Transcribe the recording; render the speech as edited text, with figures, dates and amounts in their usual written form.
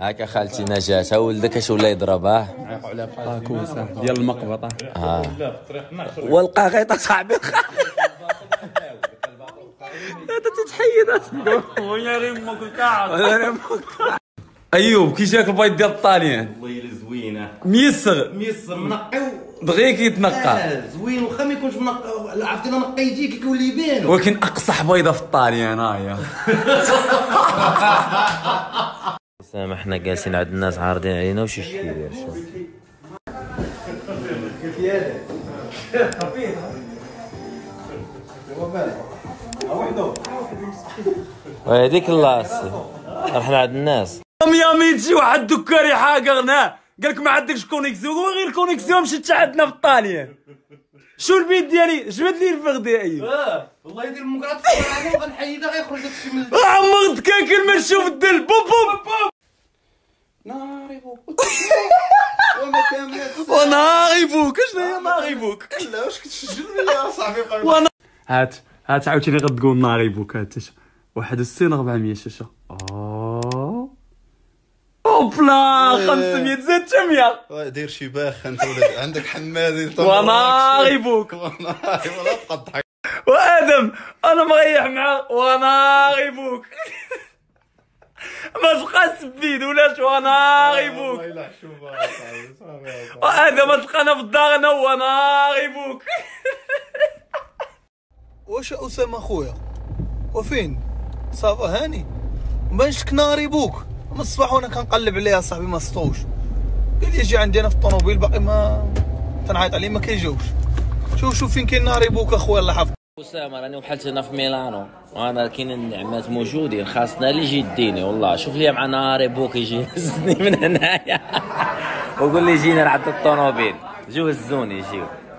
هاكا خالتي نجاة ها ولدك اش ولا يضربه على باكوسه ديال المقبطه ولقى غيطه صاحبي تتحيد خويا راه امك كاع ايوب كي جاك البيض ديال الطاليان والله الا زوينه ميسر منقي دغيا يتنقى زوين واخا ما يكونش منقى عرفتي الا نقيتيه كيولي يبان ولكن اقصح بيضه في الطاليان ها هي سامح حنا جالسين عند الناس عارضين علينا وشي كيدير شوف كيفياله خفيف هو بالو وحده وهذيك اللاسي رحنا عند الناس يامي تجي واحد الدكاري حاقرناه قال لك ما عندكش كونيكسيون غير كونيكسيون مشيت عندنا في الطاليان شو البيت ديالي جبد لي الفغدي ايوب والله يدير امك راه تصور عليه وغنحيدها غيخرج لك شي من عمرت كاكل ما نشوف الدل بوب بوب ناري بوك وما كاملاتش وناري بوك شنو هي ناري بوك لا واش كتسجل ولا صاحبي قال هات عاوتاني غتقول ناري بوك هات 61 400 شاشه اوبلا 500 زاد 800 دير شي باخ انت ولاد عندك حمادي وناري بوك وناري ولا تبقى تضحك وادم انا مريح مع وناري بوك ما تلقى سبيد ولا وناري بوك وادم تلقانا في الدار انا وناري بوك واش اسامه اخويا وفين صافا هاني مبانش ناري بوك من الصباح وانا كنقلب عليها صاحبي ما سطوش قال لي اجي عندي انا في الطوموبيل باقي ما تنعيط عليه ما كيجاوبش شوف فين كاين ناري بوك اخويا الله يحفظك اسامه راني وحلت هنا في ميلانو وانا كاين النعمات موجودين خاصنا اللي يجي يديني والله شوف لي مع ناري بوك يجي يهزني من هنايا وقول لي جينا لعند الطوموبيل جيو هزوني جيو